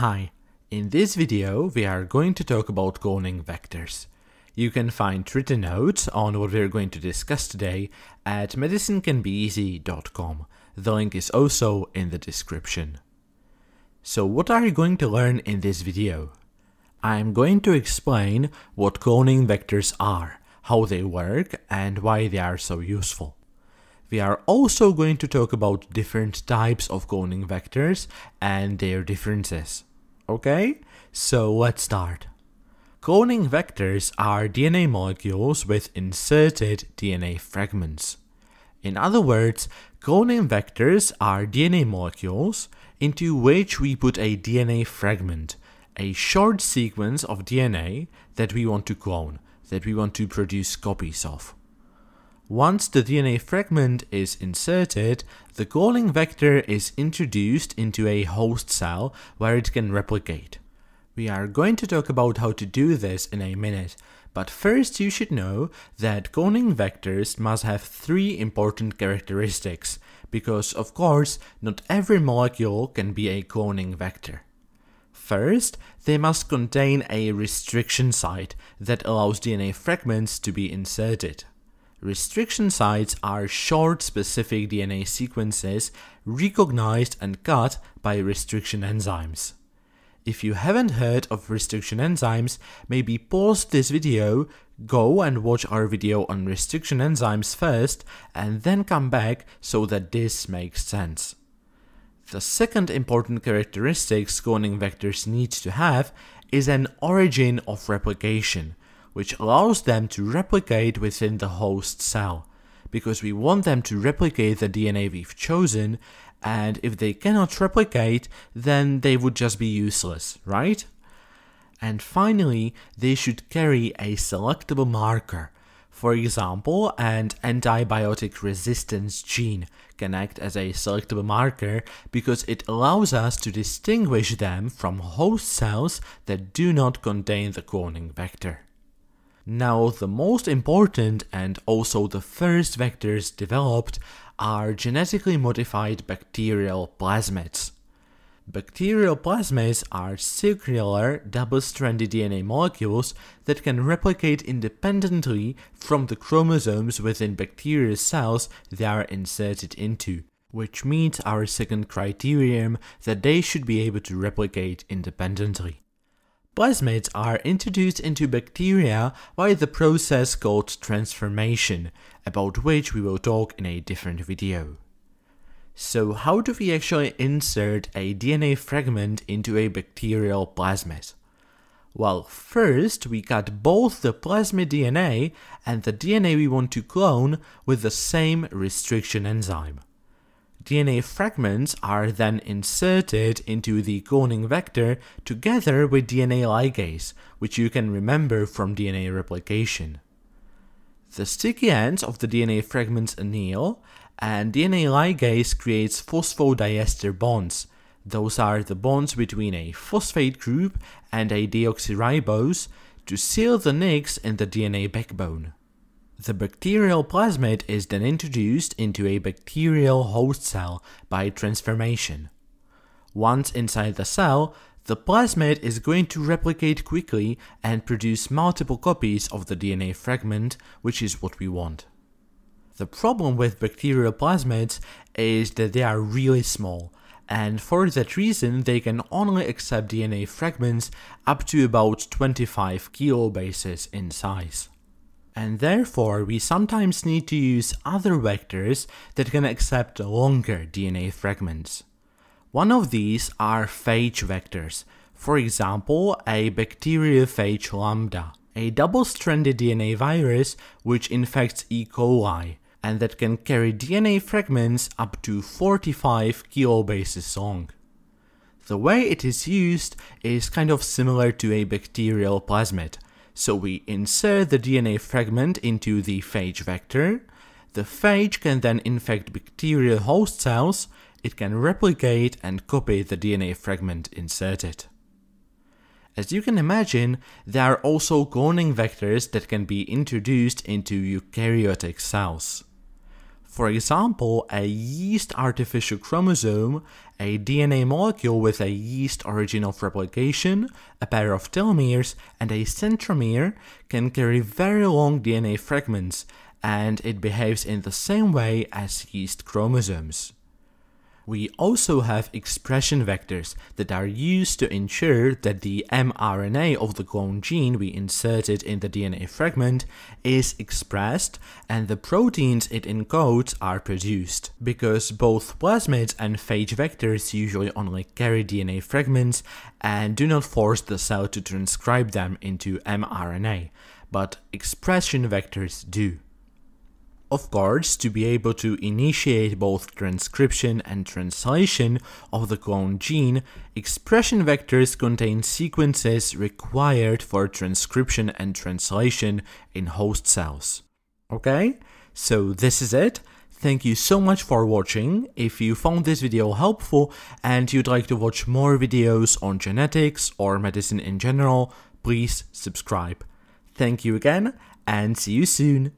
Hi, in this video we are going to talk about cloning vectors. You can find written notes on what we are going to discuss today at medicinecanbeeasy.com. The link is also in the description. So what are you going to learn in this video? I am going to explain what cloning vectors are, how they work and why they are so useful. We are also going to talk about different types of cloning vectors and their differences. Okay, so let's start. Cloning vectors are DNA molecules with inserted DNA fragments. In other words, cloning vectors are DNA molecules into which we put a DNA fragment, a short sequence of DNA that we want to clone, that we want to produce copies of. Once the DNA fragment is inserted, the cloning vector is introduced into a host cell where it can replicate. We are going to talk about how to do this in a minute, but first you should know that cloning vectors must have three important characteristics, because of course not every molecule can be a cloning vector. First, they must contain a restriction site that allows DNA fragments to be inserted. Restriction sites are short specific DNA sequences recognized and cut by restriction enzymes. If you haven't heard of restriction enzymes, maybe pause this video, go and watch our video on restriction enzymes first and then come back so that this makes sense. The second important characteristic cloning vectors need to have is an origin of replication, which allows them to replicate within the host cell, because we want them to replicate the DNA we've chosen, and if they cannot replicate, then they would just be useless, right? And finally, they should carry a selectable marker. For example, an antibiotic resistance gene can act as a selectable marker because it allows us to distinguish them from host cells that do not contain the cloning vector. Now, the most important and also the first vectors developed are genetically modified bacterial plasmids. Bacterial plasmids are circular, double-stranded DNA molecules that can replicate independently from the chromosomes within bacterial cells they are inserted into, which meets our second criterion that they should be able to replicate independently. Plasmids are introduced into bacteria by the process called transformation, about which we will talk in a different video. So how do we actually insert a DNA fragment into a bacterial plasmid? Well, first we cut both the plasmid DNA and the DNA we want to clone with the same restriction enzyme. DNA fragments are then inserted into the cloning vector together with DNA ligase, which you can remember from DNA replication. The sticky ends of the DNA fragments anneal, and DNA ligase creates phosphodiester bonds. Those are the bonds between a phosphate group and a deoxyribose to seal the nicks in the DNA backbone. The bacterial plasmid is then introduced into a bacterial host cell by transformation. Once inside the cell, the plasmid is going to replicate quickly and produce multiple copies of the DNA fragment, which is what we want. The problem with bacterial plasmids is that they are really small, and for that reason they can only accept DNA fragments up to about 25 kilobases in size. And therefore we sometimes need to use other vectors that can accept longer DNA fragments. One of these are phage vectors, for example a bacteriophage lambda, a double-stranded DNA virus which infects E. coli, and that can carry DNA fragments up to 45 kilobases long. The way it is used is kind of similar to a bacterial plasmid. So we insert the DNA fragment into the phage vector. The phage can then infect bacterial host cells, it can replicate and copy the DNA fragment inserted. As you can imagine, there are also cloning vectors that can be introduced into eukaryotic cells. For example, a yeast artificial chromosome, a DNA molecule with a yeast origin of replication, a pair of telomeres, and a centromere can carry very long DNA fragments, and it behaves in the same way as yeast chromosomes. We also have expression vectors that are used to ensure that the mRNA of the clone gene we inserted in the DNA fragment is expressed and the proteins it encodes are produced. Because both plasmids and phage vectors usually only carry DNA fragments and do not force the cell to transcribe them into mRNA, but expression vectors do. Of course, to be able to initiate both transcription and translation of the clone gene, expression vectors contain sequences required for transcription and translation in host cells. Okay, so this is it. Thank you so much for watching. If you found this video helpful and you'd like to watch more videos on genetics or medicine in general, please subscribe. Thank you again and see you soon.